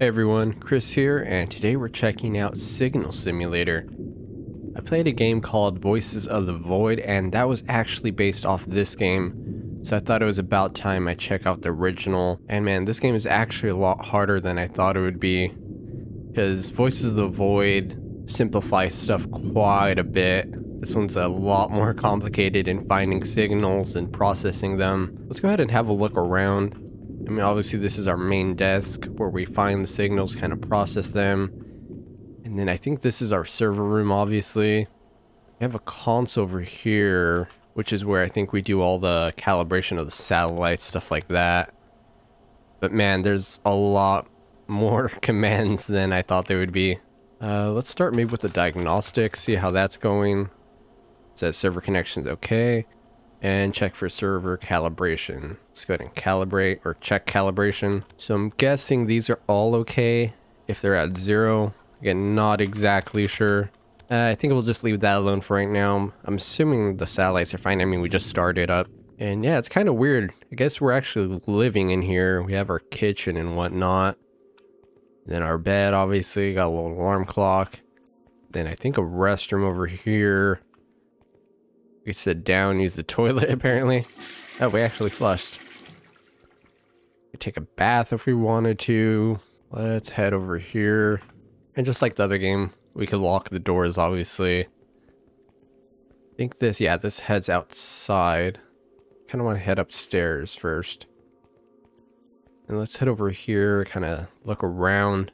Hey everyone, Chris here, and today we're checking out Signal Simulator. I played a game called Voices of the Void, and that was actually based off this game, so I thought it was about time I check out the original. And man, this game is actually a lot harder than I thought it would be, because Voices of the Void simplifies stuff quite a bit. This one's a lot more complicated in finding signals and processing them. Let's go ahead and have a look around. I mean, obviously this is our main desk where we find the signals, kind of process them. And then I think this is our server room, obviously. We have a console over here, which is where I think we do all the calibration of the satellites, stuff like that. But man, there's a lot more commands than I thought there would be. Let's start maybe with the diagnostics, see how that's going. Says server connection's okay. And check for server calibration. Let's go ahead and calibrate, or check calibration. So I'm guessing these are all okay if they're at 0. Again, not exactly sure. I think we'll just leave that alone for right now. I'm assuming the satellites are fine. I mean, we just started up. And yeah, it's kind of weird. I guess we're actually living in here. We have our kitchen and whatnot. And then our bed, obviously. Got a little alarm clock. Then I think a restroom over here. We sit down, use the toilet, apparently. Oh, we actually flushed. We take a bath if we wanted to. Let's head over here. And just like the other game, we could lock the doors, obviously. I think this, yeah, this heads outside. Kind of want to head upstairs first. And let's head over here, kind of look around.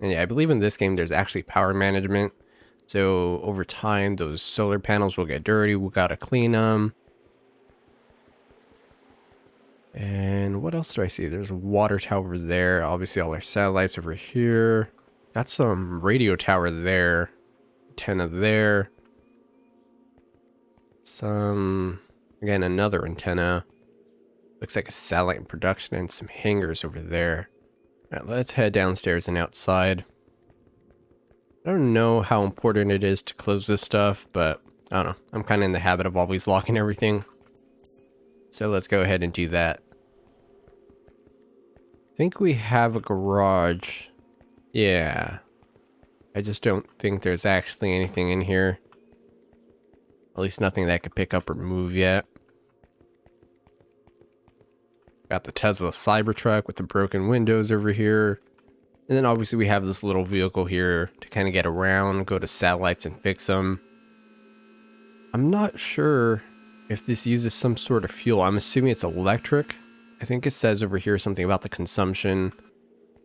And yeah, I believe in this game, there's actually power management. So over time, those solar panels will get dirty. We gotta clean them. And what else do I see? There's a water tower over there. Obviously, all our satellites over here. Got some radio tower there. Antenna there. Some, again, another antenna. Looks like a satellite in production and some hangars over there. All right, let's head downstairs and outside. I don't know how important it is to close this stuff, but I don't know. I'm kind of in the habit of always locking everything. So let's go ahead and do that. I think we have a garage. Yeah. I just don't think there's actually anything in here. At least nothing that I could pick up or move yet. Got the Tesla Cybertruck with the broken windows over here. And then obviously we have this little vehicle here to kind of get around, go to satellites and fix them. I'm not sure if this uses some sort of fuel. I'm assuming it's electric. I think it says over here something about the consumption.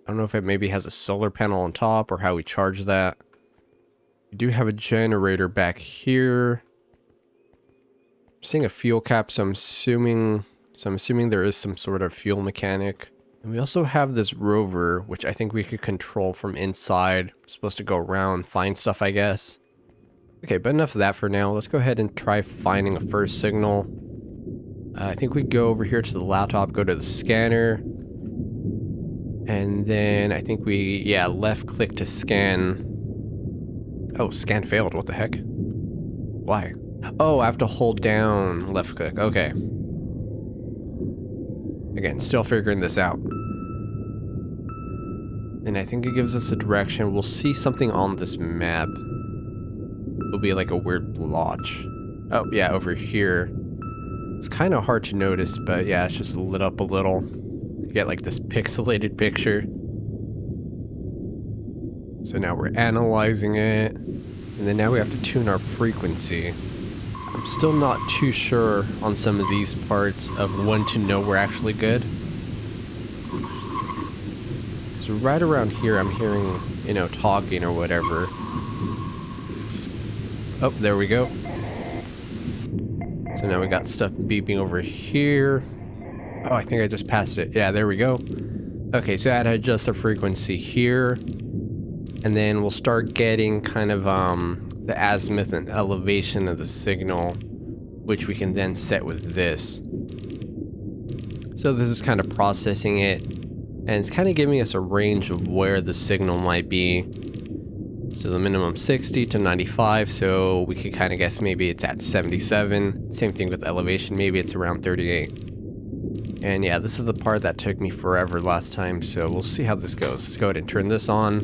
I don't know if it maybe has a solar panel on top or how we charge that. We do have a generator back here. I'm seeing a fuel cap, so I'm assuming there is some sort of fuel mechanic. And we also have this rover, which I think we could control from inside. We're supposed to go around, find stuff, I guess. Okay, but enough of that for now. Let's go ahead and try finding a first signal. I think we go over here to the laptop, go to the scanner. And then I think we, yeah, left click to scan. Oh, scan failed. What the heck? Why? Oh, I have to hold down left click. Okay. Again, still figuring this out. And I think it gives us a direction. We'll see something on this map. It'll be like a weird blotch. Oh, yeah, over here. It's kind of hard to notice, but yeah, it's just lit up a little. You get like this pixelated picture. So now we're analyzing it. And then now we have to tune our frequency. I'm still not too sure on some of these parts of when to know we're actually good. So right around here I'm hearing, you know, talking or whatever. Oh, there we go. So now we got stuff beeping over here. Oh, I think I just passed it. Yeah, there we go. Okay, so I had to adjust the frequency here. And then we'll start getting kind of, the azimuth and elevation of the signal, which we can then set with this. So this is kind of processing it, and it's kind of giving us a range of where the signal might be. So the minimum 60 to 95, so we could kind of guess maybe it's at 77. Same thing with elevation, maybe it's around 38. And yeah, this is the part that took me forever last time, so we'll see how this goes. Let's go ahead and turn this on.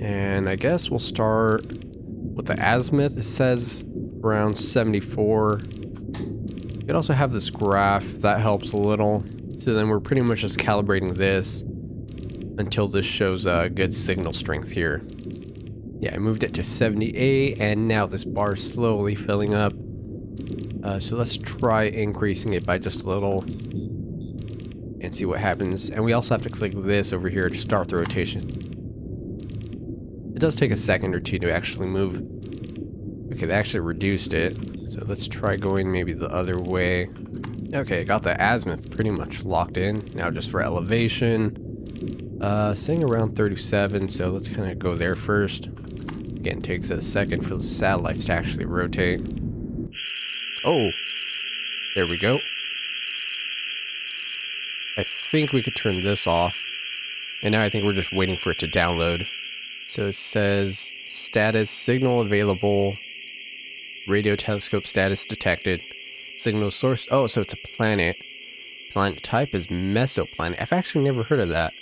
And I guess we'll start with the azimuth. It says around 74. You could also have this graph, if that helps a little. So then we're pretty much just calibrating this until this shows a good signal strength here. Yeah, I moved it to 78, and now this bar is slowly filling up. So let's try increasing it by just a little and see what happens. And we also have to click this over here to start the rotation. It does take a second or two to actually move. Okay, they actually reduced it. So let's try going maybe the other way. Okay, got the azimuth pretty much locked in. Now just for elevation. Saying around 37, so let's kind of go there first. Again, takes a second for the satellites to actually rotate. Oh, there we go. I think we could turn this off. And now I think we're just waiting for it to download. So it says status, signal available, radio telescope status detected, signal source. Oh, so it's a planet. Planet type is mesoplanet. I've actually never heard of that.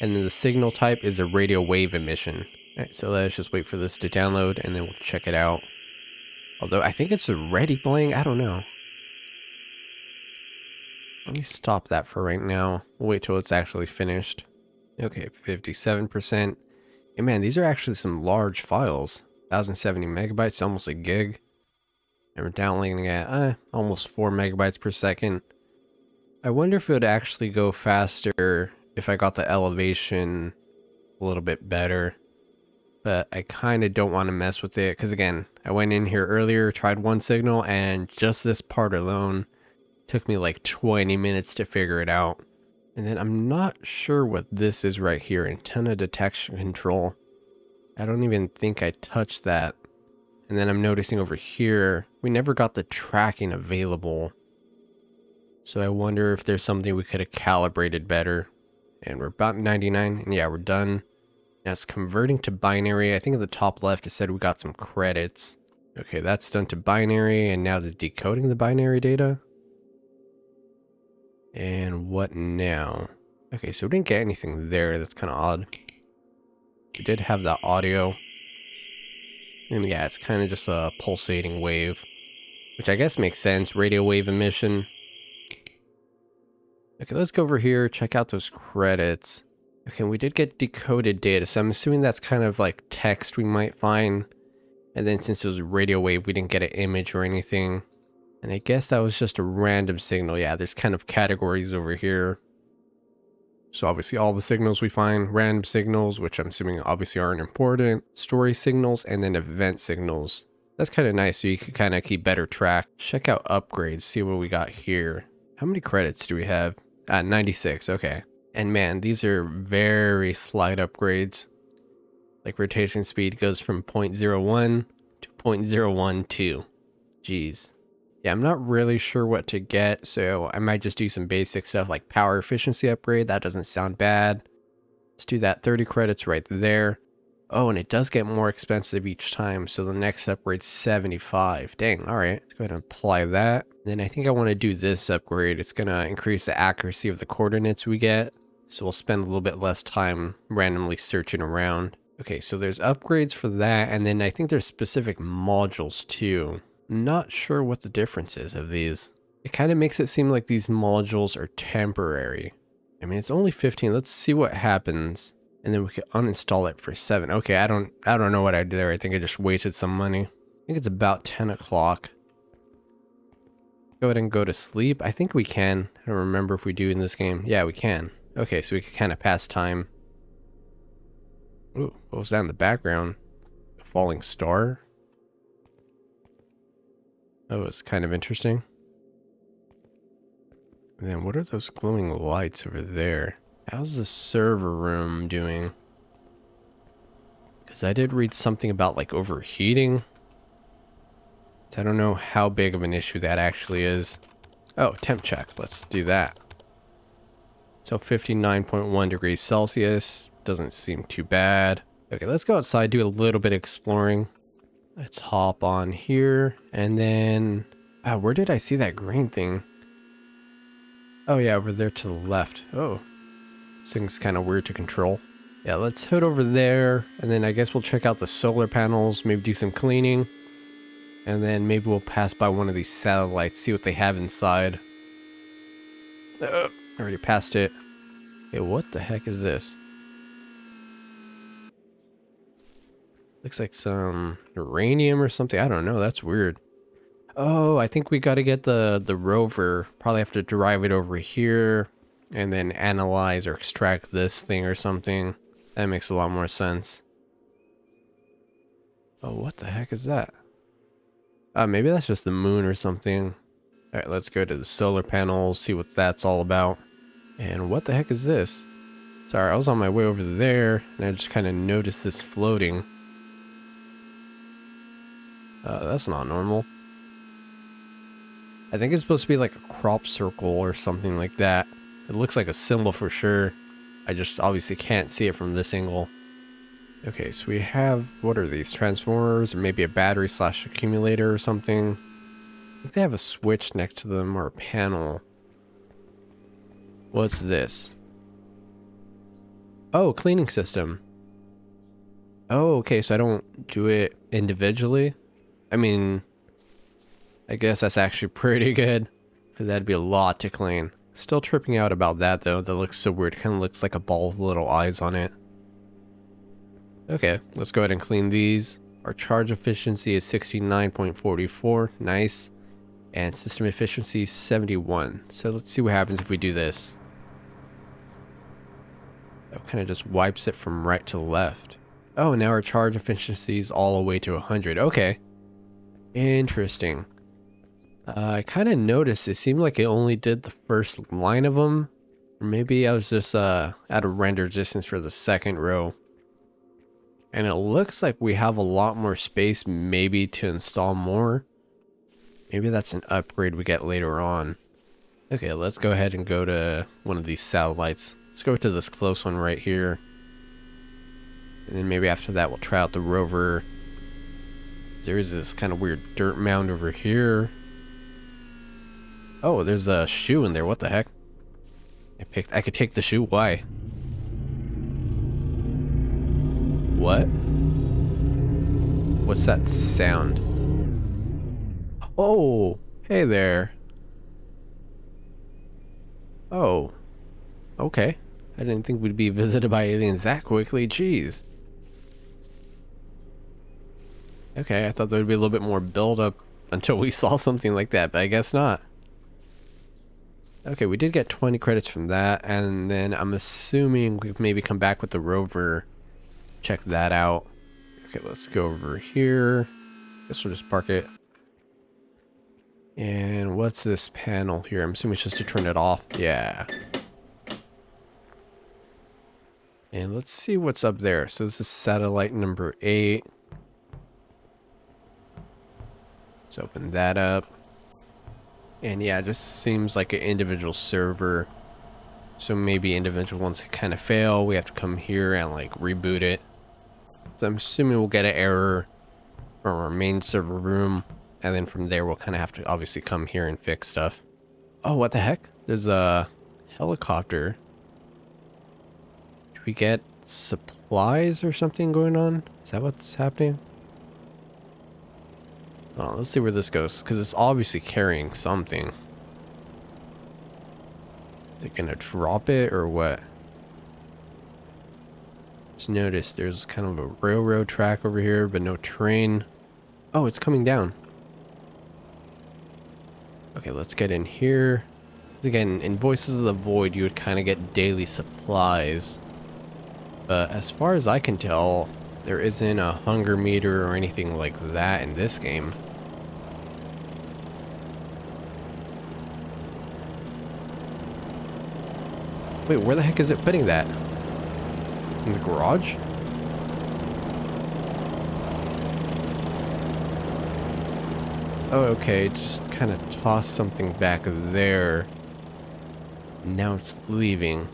And then the signal type is a radio wave emission. All right, so let's just wait for this to download and then we'll check it out. Although I think it's already playing, I don't know. Let me stop that for right now. We'll wait till it's actually finished. Okay, 57%. And man, these are actually some large files. 1070 megabytes, almost a gig. And we're downloading at almost 4 megabytes per second. I wonder if it would actually go faster if I got the elevation a little bit better, but I kind of don't want to mess with it because again, I went in here earlier, tried one signal, and just this part alone took me like 20 minutes to figure it out. And then I'm not sure what this is right here, antenna detection control. I don't even think I touched that. And then I'm noticing over here, we never got the tracking available. So I wonder if there's something we could have calibrated better. And we're about 99, and yeah, we're done. Now it's converting to binary. I think at the top left it said we got some credits. Okay, that's done to binary, and now it's decoding the binary data. And what now? Okay, so we didn't get anything there. That's kind of odd. We did have that audio. And yeah, it's kind of just a pulsating wave, which I guess makes sense. Radio wave emission. Okay, let's go over here, check out those credits. Okay, we did get decoded data, so I'm assuming that's kind of like text we might find. And then since it was a radio wave, we didn't get an image or anything. And I guess that was just a random signal. Yeah, there's kind of categories over here. So obviously all the signals we find, random signals, which I'm assuming obviously aren't important, story signals, and then event signals. That's kind of nice, so you can kind of keep better track. Check out upgrades, see what we got here. How many credits do we have? 96, okay. And man, these are very slight upgrades. Like rotation speed goes from 0.01 to 0.012. Jeez. Yeah, I'm not really sure what to get, so I might just do some basic stuff like power efficiency upgrade. That doesn't sound bad. Let's do that. 30 credits right there. Oh, and it does get more expensive each time, so the next upgrade's 75. Dang, all right. Let's go ahead and apply that. Then I think I want to do this upgrade. It's going to increase the accuracy of the coordinates we get, so we'll spend a little bit less time randomly searching around. Okay, so there's upgrades for that, and then I think there's specific modules too. I'm not sure what the difference is of these. It kind of makes it seem like these modules are temporary. I mean, it's only 15. Let's see what happens. And then we can uninstall it for 7. Okay, I don't know what I did there. I think I just wasted some money. I think it's about 10 o'clock. Go ahead and go to sleep. I think we can. I don't remember if we do in this game. Yeah, we can. Okay, so we can kind of pass time. Ooh, what was that in the background? A falling star? That was kind of interesting. And then what are those glowing lights over there? How's the server room doing? Because I did read something about like overheating. So I don't know how big of an issue that actually is. Oh, temp check. Let's do that. So 59.1 degrees Celsius. Doesn't seem too bad. Okay, let's go outside, do a little bit of exploring. Let's hop on here. And then... wow, where did I see that green thing? Oh yeah, over there to the left. Oh, this thing's kind of weird to control. Yeah, let's head over there, and then I guess we'll check out the solar panels, maybe do some cleaning, and then maybe we'll pass by one of these satellites, see what they have inside. Already passed it. Hey, what the heck is this? Looks like some uranium or something. I don't know, that's weird. Oh, I think we gotta get the rover. Probably have to drive it over here, and then analyze or extract this thing or something. That makes a lot more sense. Oh, what the heck is that? Maybe that's just the moon or something. Alright, let's go to the solar panels, see what that's all about. And what the heck is this? Sorry, I was on my way over there, and I just kind of noticed this floating. That's not normal. I think it's supposed to be like a crop circle or something like that. It looks like a symbol for sure. I just obviously can't see it from this angle. Okay, so we have, what are these, transformers, or maybe a battery / accumulator or something. I think they have a switch next to them or a panel. What's this? Oh, cleaning system. Oh, okay, so I don't do it individually. I mean, I guess that's actually pretty good, because that'd be a lot to clean. Still tripping out about that though, that looks so weird. Kind of looks like a ball with little eyes on it. Okay, let's go ahead and clean these. Our charge efficiency is 69.44, nice. And system efficiency 71. So let's see what happens if we do this. That kind of just wipes it from right to left. Oh, now our charge efficiency is all the way to 100, okay. Interesting. I kind of noticed it seemed like it only did the first line of them. Or maybe I was just at a render distance for the second row. And it looks like we have a lot more space maybe to install more. Maybe that's an upgrade we get later on. Okay, let's go ahead and go to one of these satellites. Let's go to this close one right here. And then maybe after that we'll try out the rover. There's this kind of weird dirt mound over here. Oh, there's a shoe in there. What the heck? I could take the shoe. Why? What? What's that sound? Oh, hey there. Oh, okay. I didn't think we'd be visited by aliens that quickly. Jeez. Okay, I thought there would be a little bit more build-up until we saw something like that, but I guess not. Okay, we did get 20 credits from that, and then I'm assuming we maybe come back with the rover. Check that out. Okay, let's go over here. Guess we'll just park it. And what's this panel here? I'm assuming it's just to turn it off. Yeah. And let's see what's up there. So this is satellite number 8. Let's open that up. And yeah, it just seems like an individual server. So maybe individual ones kind of fail. We have to come here and like reboot it. So I'm assuming we'll get an error from our main server room. And then from there, we'll kind of have to obviously come here and fix stuff. Oh, what the heck? There's a helicopter. Do we get supplies or something going on? Is that what's happening? Oh, let's see where this goes, because it's obviously carrying something. Is it gonna drop it or what? Just noticed there's kind of a railroad track over here, but no train. Oh, it's coming down. Okay, let's get in here. Again, in Voices of the Void, you would kind of get daily supplies. But as far as I can tell, there isn't a hunger meter or anything like that in this game. Wait, where the heck is it putting that? In the garage? Oh, okay, just kind of toss something back there. Now it's leaving.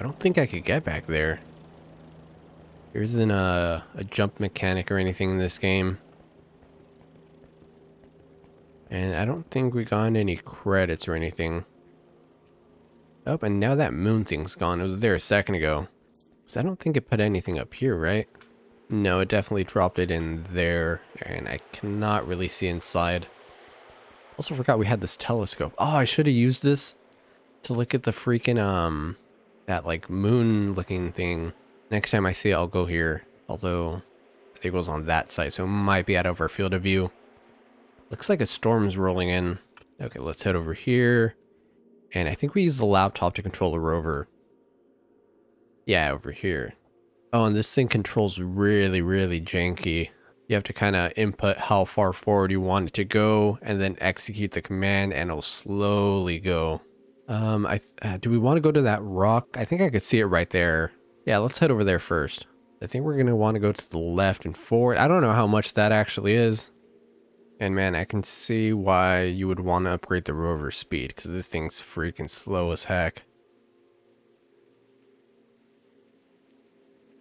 I don't think I could get back there. There isn't a jump mechanic or anything in this game. And I don't think we got any credits or anything. Oh, and now that moon thing's gone. It was there a second ago. So I don't think it put anything up here, right? No, it definitely dropped it in there. And I cannot really see inside. Also forgot we had this telescope. Oh, I should have used this to look at the freaking, that like moon looking thing. Next time I see it, I'll go here. Although, I think it was on that side, so it might be out of our field of view. Looks like a storm's rolling in. Okay, let's head over here. And I think we use the laptop to control the rover. Yeah, over here. Oh, and this thing controls really, really janky. You have to kind of input how far forward you want it to go, and then execute the command, and it'll slowly go. Do we want to go to that rock? I think I could see it right there. Yeah, let's head over there first. I think we're going to want to go to the left and forward. I don't know how much that actually is. And man, I can see why you would want to upgrade the rover speed, because this thing's freaking slow as heck.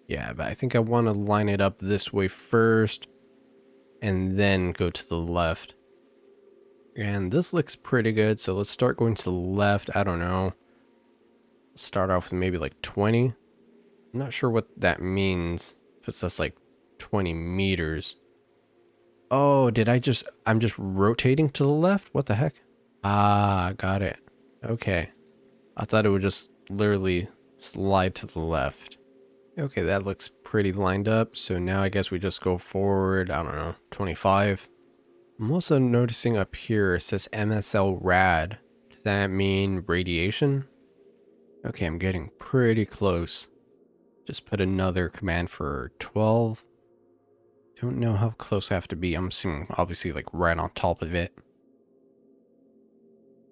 Yeah, but I think I want to line it up this way first, and then go to the left. And this looks pretty good, so let's start going to the left. I don't know. Start off with maybe like 20. I'm not sure what that means. Puts us like 20 meters. Oh, did I just... I'm just rotating to the left? What the heck? Ah, got it. Okay. I thought it would just literally slide to the left. Okay, that looks pretty lined up. So now I guess we just go forward, I don't know, 25. I'm also noticing up here it says MSL rad. Does that mean radiation? Okay, I'm getting pretty close. Just put another command for 12. Don't know how close I have to be. I'm assuming obviously like right on top of it.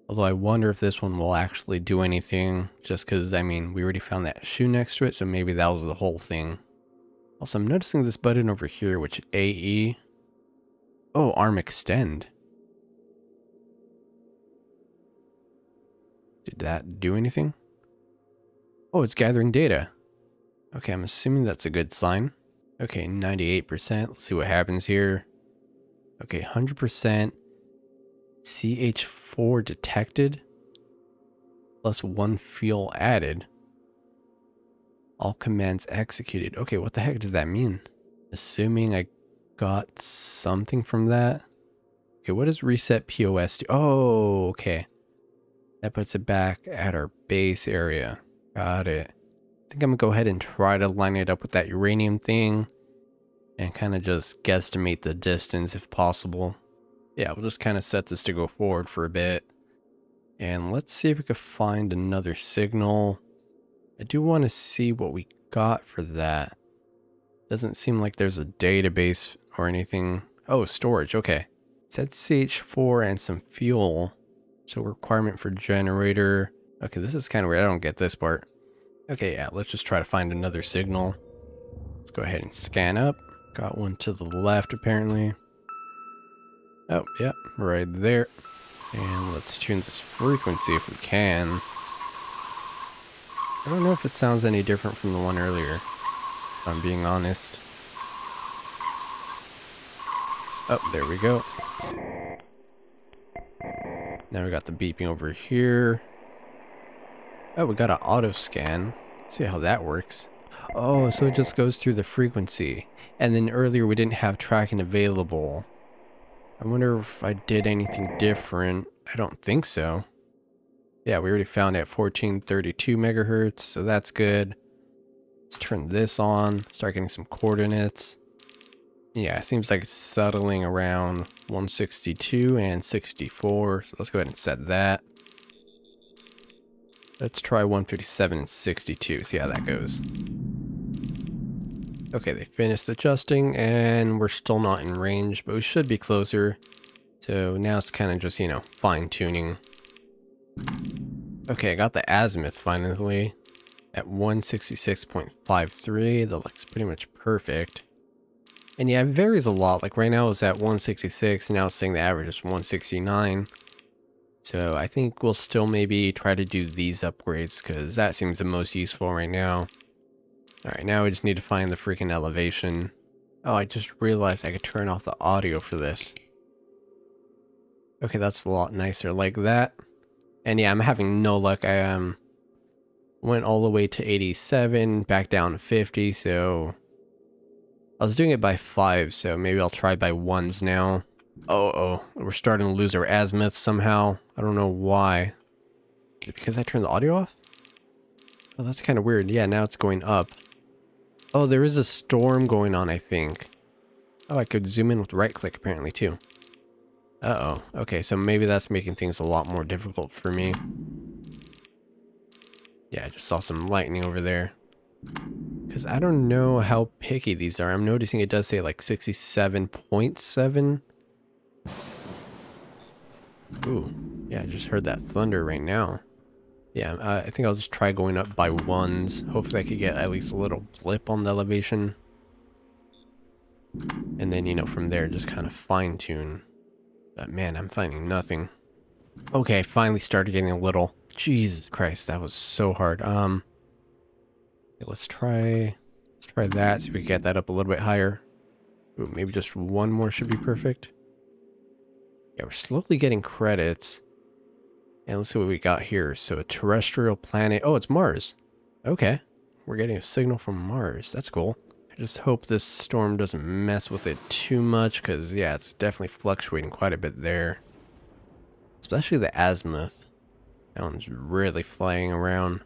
Although I wonder if this one will actually do anything, just because, I mean, we already found that shoe next to it, so maybe that was the whole thing. Also, I'm noticing this button over here, which AE. Oh, arm extend. Did that do anything? Oh, it's gathering data. Okay, I'm assuming that's a good sign. Okay, 98%. Let's see what happens here. Okay, 100%. CH4 detected. Plus one fuel added. All commands executed. Okay, what the heck does that mean? Assuming I got something from that. Okay, what does reset POS do? Oh, okay. That puts it back at our base area. Got it. I think I'm going to go ahead and try to line it up with that uranium thing. And kind of just guesstimate the distance if possible. Yeah, we'll just kind of set this to go forward for a bit. And let's see if we can find another signal. I do want to see what we got for that. Doesn't seem like there's a database or anything. Oh, storage, okay. It said CH4 and some fuel. So requirement for generator. Okay, this is kind of weird. I don't get this part. Okay, yeah, let's just try to find another signal. Let's go ahead and scan up. Got one to the left, apparently. Oh, yep, yeah, right there. And let's tune this frequency if we can. I don't know if it sounds any different from the one earlier, if I'm being honest. Oh, there we go. Now we got the beeping over here. Oh, we got an auto scan. Let's see how that works. Oh, so it just goes through the frequency. And then earlier we didn't have tracking available. I wonder if I did anything different. I don't think so. Yeah, we already found it at 1432 megahertz, so that's good. Let's turn this on, start getting some coordinates. Yeah, it seems like it's settling around 162 and 64, so let's go ahead and set that. Let's try 157 and 62, see how that goes. Okay, they finished adjusting, and we're still not in range, but we should be closer. So now it's kind of just, you know, fine-tuning. Okay, I got the azimuth finally at 166.53. That looks pretty much perfect. And yeah, it varies a lot. Like right now it's at 166, now it's saying the average is 169. So I think we'll still maybe try to do these upgrades, because that seems the most useful right now. Alright, now we just need to find the freaking elevation. Oh, I just realized I could turn off the audio for this. Okay, that's a lot nicer like that. And yeah, I'm having no luck. I went all the way to 87, back down to 50, so... I was doing it by 5, so maybe I'll try by 1s now. Uh-oh, we're starting to lose our azimuth somehow. I don't know why. Is it because I turned the audio off? Oh, that's kind of weird. Yeah, now it's going up. Oh, there is a storm going on, I think. Oh, I could zoom in with right-click apparently, too. Uh-oh. Okay, so maybe that's making things a lot more difficult for me. Yeah, I just saw some lightning over there. Because I don't know how picky these are. I'm noticing it does say like 67.7. Ooh. Yeah, I just heard that thunder right now. Yeah, I think I'll just try going up by 1s. Hopefully I could get at least a little blip on the elevation. And then, you know, from there, just kind of fine-tune. But man, I'm finding nothing. Okay, I finally started getting a little. Jesus Christ, that was so hard. Let's try that, see if we can get that up a little bit higher. Ooh, maybe just one more should be perfect. Yeah, we're slowly getting credits. And let's see what we got here. So a terrestrial planet. Oh, it's Mars. Okay. We're getting a signal from Mars. That's cool. I just hope this storm doesn't mess with it too much, because, yeah, it's definitely fluctuating quite a bit there. Especially the azimuth. That one's really flying around.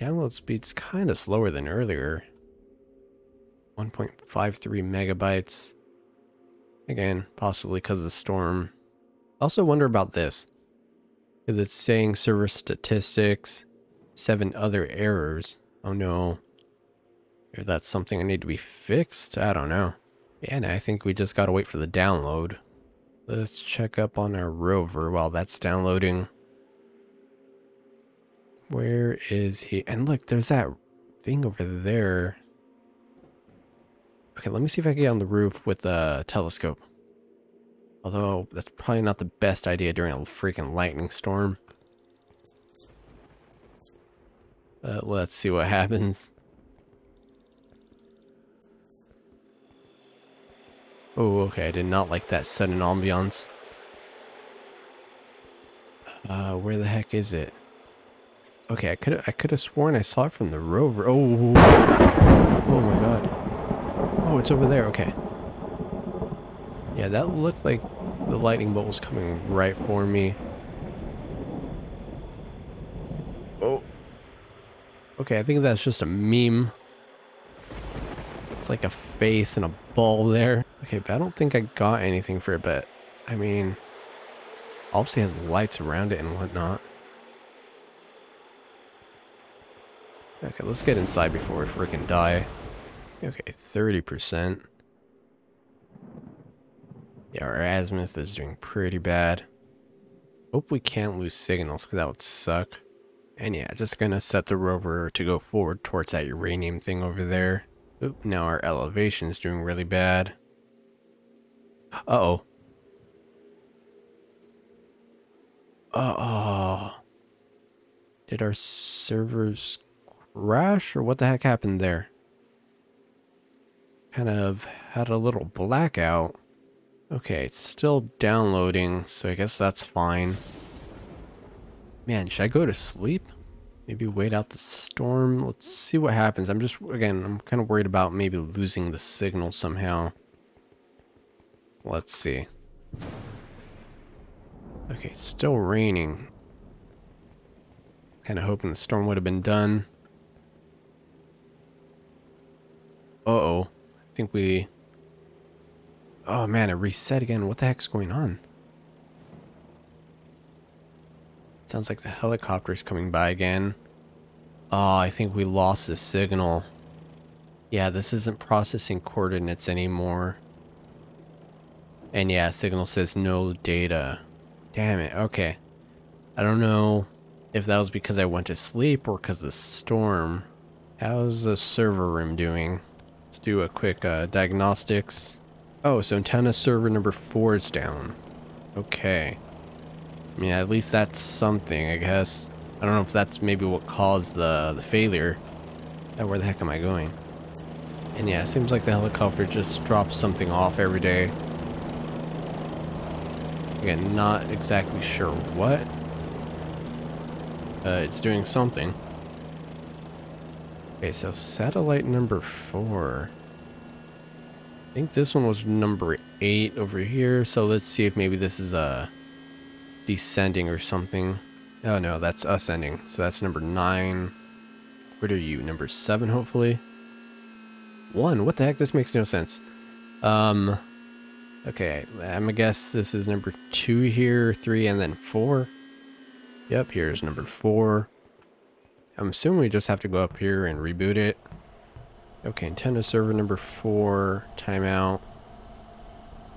Download speed's kind of slower than earlier. 1.53 megabytes. Again, possibly because of the storm. I also wonder about this. Because it's saying server statistics, 7 other errors. Oh no. If that's something I need to be fixed, I don't know. Yeah, and I think we just gotta wait for the download. Let's check up on our rover while that's downloading. Where is he? And look, there's that thing over there. Okay, let me see if I can get on the roof with a telescope. Although, that's probably not the best idea during a freaking lightning storm. But let's see what happens. Oh, okay, I did not like that sudden ambiance. Where the heck is it? Okay, I could have sworn I saw it from the rover. Oh, oh my god. Oh, it's over there, okay. Yeah, that looked like the lightning bolt was coming right for me. Oh. Okay, I think that's just a meme. It's like a face and a ball there. Okay, but I don't think I got anything for it, but I mean, obviously has lights around it and whatnot. Okay, let's get inside before we freaking die. Okay, 30%. Yeah, our azimuth is doing pretty bad. Hope we can't lose signals, because that would suck. And yeah, just gonna set the rover to go forward towards that uranium thing over there. Oop, now our elevation's doing really bad. Uh-oh. Uh-oh. Did our servers crash, or what the heck happened there? Kind of had a little blackout. Okay, it's still downloading, so I guess that's fine. Man, should I go to sleep? Maybe wait out the storm? Let's see what happens. I'm just, again, I'm kind of worried about maybe losing the signal somehow. Let's see. Okay, it's still raining. Kind of hoping the storm would have been done. Uh-oh. I think we... Oh man, it reset again. What the heck's going on? Sounds like the helicopter's coming by again. Oh, I think we lost the signal. Yeah, this isn't processing coordinates anymore. And yeah, signal says no data. Damn it, okay. I don't know if that was because I went to sleep or because of the storm. How's the server room doing? Let's do a quick diagnostics. Oh, so antenna server number 4 is down. Okay. I mean, at least that's something, I guess. I don't know if that's maybe what caused the failure. Oh, where the heck am I going? And yeah, it seems like the helicopter just drops something off every day. Again, not exactly sure what. It's doing something. Okay, so satellite number 4. I think this one was number 8 over here. So let's see if maybe this is descending or something. Oh no, that's ascending. So that's number 9. What are you? Number 7, hopefully. 1. What the heck? This makes no sense. Okay, I'm gonna guess this is number 2 here, 3, and then 4. Yep, here's number 4. I'm assuming we just have to go up here and reboot it. Okay, antenna server number 4, timeout.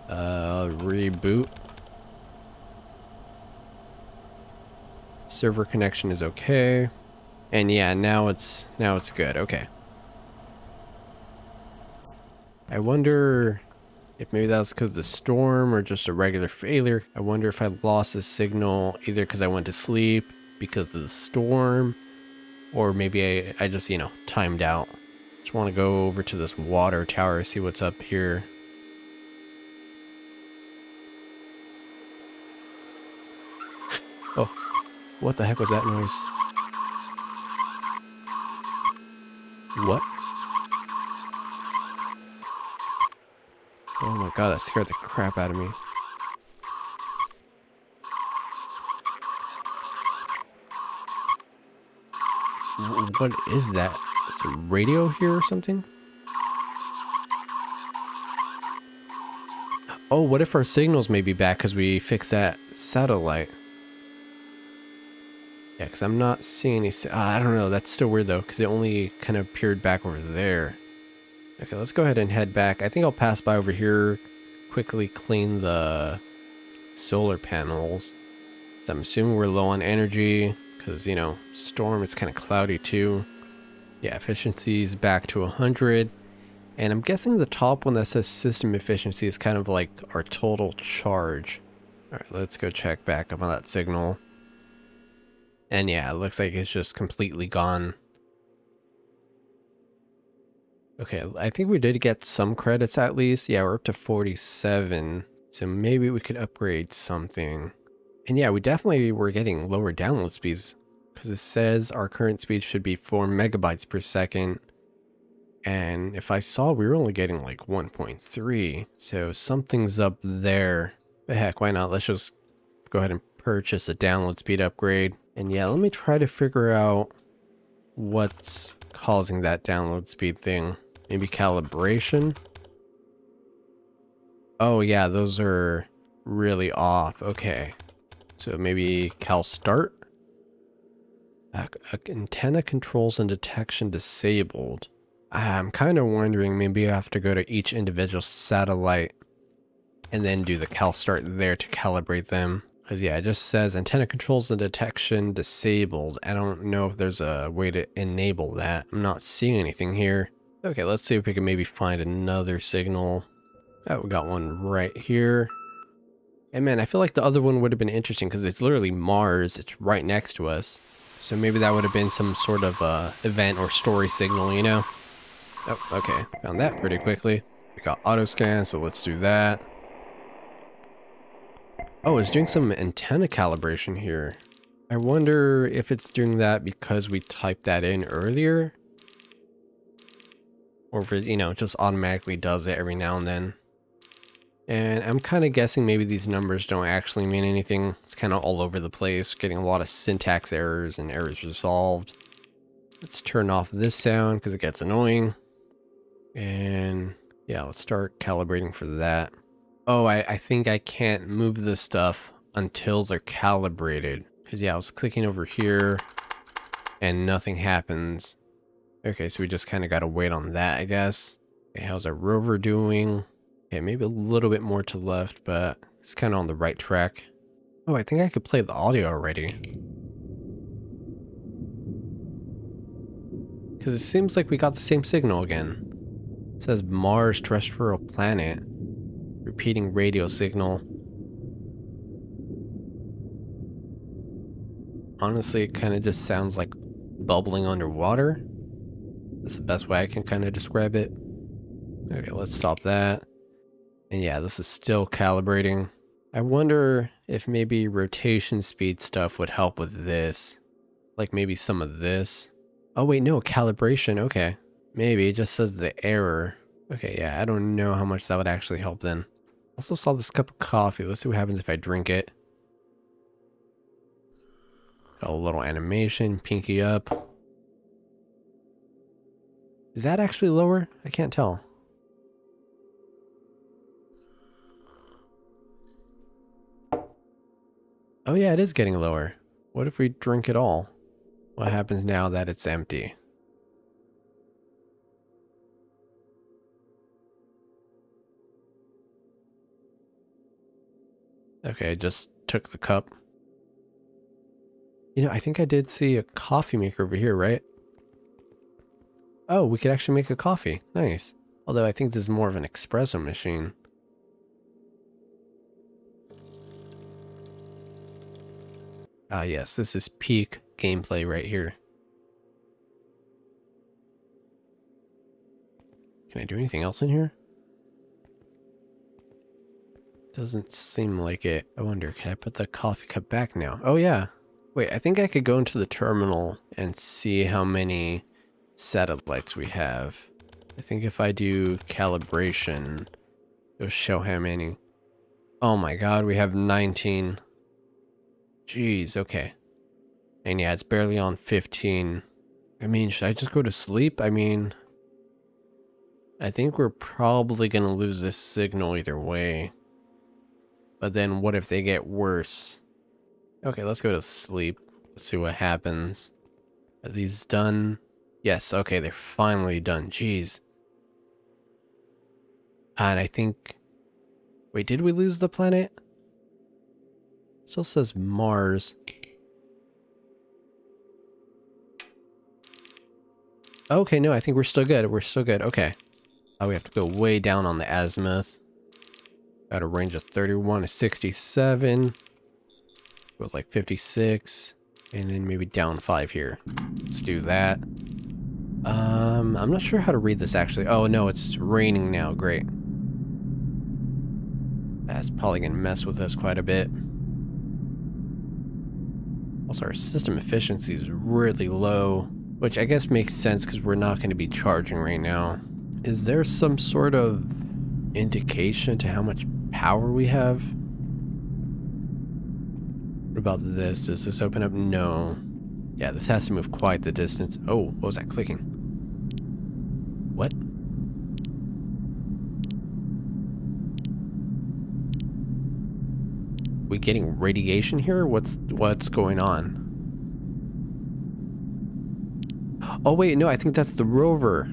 Reboot. Server connection is okay. And yeah, now it's good. Okay. I wonder if maybe that was because of the storm or just a regular failure. I wonder if I lost the signal either because I went to sleep because of the storm, or maybe I just, you know, timed out. Just want to go over to this water tower, see what's up here. Oh, what the heck was that noise? What? Oh my god, that scared the crap out of me. What is that? Is a radio here or something? Oh, what if our signals may be back because we fixed that satellite? Yeah, because I'm not seeing any... I don't know, that's still weird though, because it only kind of peered back over there. Okay, let's go ahead and head back. I think I'll pass by over here, quickly clean the solar panels. I'm assuming we're low on energy, because, you know, storm, it's kind of cloudy too. Yeah, efficiency is back to 100. And I'm guessing the top one that says system efficiency is kind of like our total charge. All right, let's go check back up on that signal. And yeah, it looks like it's just completely gone. Okay, I think we did get some credits at least. Yeah, we're up to 47. So maybe we could upgrade something. And yeah, we definitely were getting lower download speeds, because it says our current speed should be 4 megabytes per second. And if I saw, we were only getting like 1.3. So something's up there. But heck, why not? Let's just go ahead and purchase a download speed upgrade. And yeah, let me try to figure out what's causing that download speed thing. Maybe calibration? Oh yeah, those are really off. Okay. So maybe cal start? Antenna controls and detection disabled. I'm kind of wondering maybe I have to go to each individual satellite and then do the cal start there to calibrate them. Because yeah, it just says antenna controls and detection disabled. I don't know if there's a way to enable that. I'm not seeing anything here. Okay, let's see if we can maybe find another signal. Oh, we got one right here. And man, I feel like the other one would have been interesting because it's literally Mars. It's right next to us. So maybe that would have been some sort of event or story signal, you know? Oh, okay. Found that pretty quickly. We got auto scan, so let's do that. Oh, it's doing some antenna calibration here. I wonder if it's doing that because we typed that in earlier. Or if it, you know, just automatically does it every now and then. And I'm kind of guessing maybe these numbers don't actually mean anything. It's kind of all over the place, getting a lot of syntax errors and errors resolved. Let's turn off this sound because it gets annoying. And yeah, let's start calibrating for that. Oh, I think I can't move this stuff until they're calibrated. Because yeah, I was clicking over here and nothing happens. Okay, so we just kind of got to wait on that, I guess. Okay, how's our rover doing? Okay, maybe a little bit more to the left, but it's kind of on the right track. Oh, I think I could play the audio already. Because it seems like we got the same signal again. It says Mars, terrestrial planet. Repeating radio signal. Honestly, it kind of just sounds like bubbling underwater. That's the best way I can kind of describe it. Okay, let's stop that. And yeah, this is still calibrating. I wonder if maybe rotation speed stuff would help with this. Like maybe some of this. Oh wait, no, calibration, okay. Maybe, it just says the error. Okay, yeah, I don't know how much that would actually help then. Also saw this cup of coffee. Let's see what happens if I drink it. Got a little animation, pinky up. Is that actually lower? I can't tell. Oh yeah, it is getting lower. What if we drink it all? What happens now that it's empty? Okay, I just took the cup. You know, I think I did see a coffee maker over here, right? Oh, we could actually make a coffee. Nice. Although I think this is more of an espresso machine. Ah, yes, this is peak gameplay right here. Can I do anything else in here? Doesn't seem like it. I wonder, can I put the coffee cup back now? Oh yeah. Wait, I think I could go into the terminal and see how many satellites we have. I think if I do calibration, it'll show how many. Oh my god, we have 19. Jeez, okay. And yeah, it's barely on 15. I mean, should I just go to sleep? I mean, I think we're probably gonna lose this signal either way. But then what if they get worse? Okay, let's go to sleep. Let's see what happens. Are these done? Yes, okay, they're finally done. Jeez. And I think... Wait, did we lose the planet? It still says Mars. Okay, no, I think we're still good. We're still good. Okay. Oh, we have to go way down on the azimuth. Got a range of 31 to 67. Goes like 56. And then maybe down 5 here. Let's do that. I'm not sure how to read this actually. Oh no, it's raining now. Great. That's probably gonna mess with us quite a bit. Also, our system efficiency is really low, which I guess makes sense because we're not going to be charging right now. Is there some sort of indication to how much power we have? What about this? Does this open up? No. Yeah, this has to move quite the distance. Oh, what was that clicking? What? We getting radiation here? What's going on? Oh wait, no, I think that's the rover.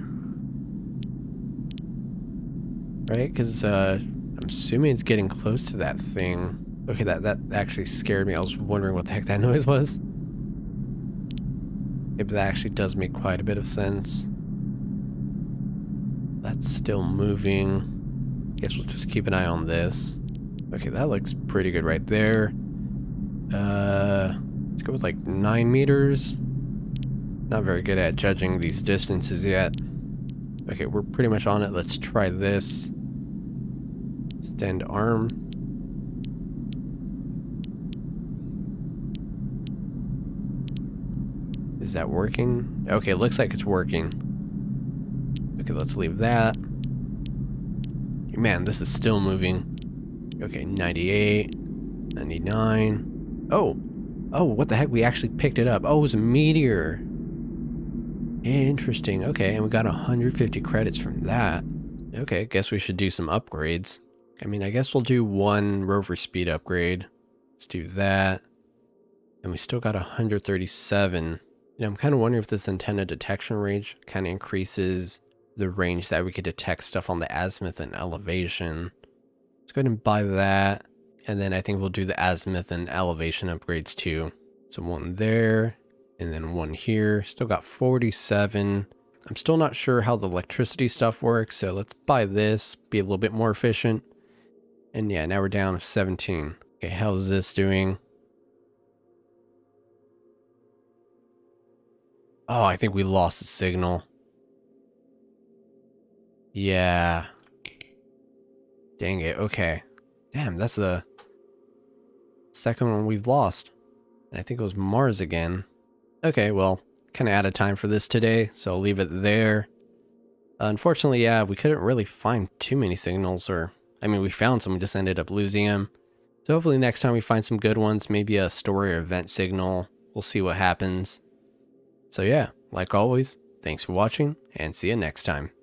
Right? Because I'm assuming it's getting close to that thing. Okay, that actually scared me. I was wondering what the heck that noise was. Yeah, but that actually does make quite a bit of sense. That's still moving. Guess we'll just keep an eye on this. Okay, that looks pretty good right there. Let's go with like 9 meters. Not very good at judging these distances yet. Okay, we're pretty much on it. Let's try this. Extend arm. Is that working? Okay, it looks like it's working. Okay, let's leave that. Man, this is still moving. Okay, 98, 99. Oh, what the heck? We actually picked it up. Oh, it was a meteor. Interesting. Okay, and we got 150 credits from that. Okay, I guess we should do some upgrades. I mean, I guess we'll do one rover speed upgrade. Let's do that. And we still got 137. You know, I'm kind of wondering if this antenna detection range kind of increases the range that we could detect stuff on the azimuth and elevation. Let's go ahead and buy that. And then I think we'll do the azimuth and elevation upgrades too. So one there and then one here. Still got 47. I'm still not sure how the electricity stuff works. So let's buy this, be a little bit more efficient. And yeah, now we're down to 17. Okay, how's this doing? Oh, I think we lost the signal. Yeah. Dang it, okay. Damn, that's a... Second one we've lost. And I think it was Mars again. Okay, well, kind of out of time for this today, so I'll leave it there. Unfortunately, yeah, we couldn't really find too many signals, or... I mean, we found some, we just ended up losing them. So hopefully next time we find some good ones, maybe a story or event signal. We'll see what happens. So yeah, like always, thanks for watching, and see you next time.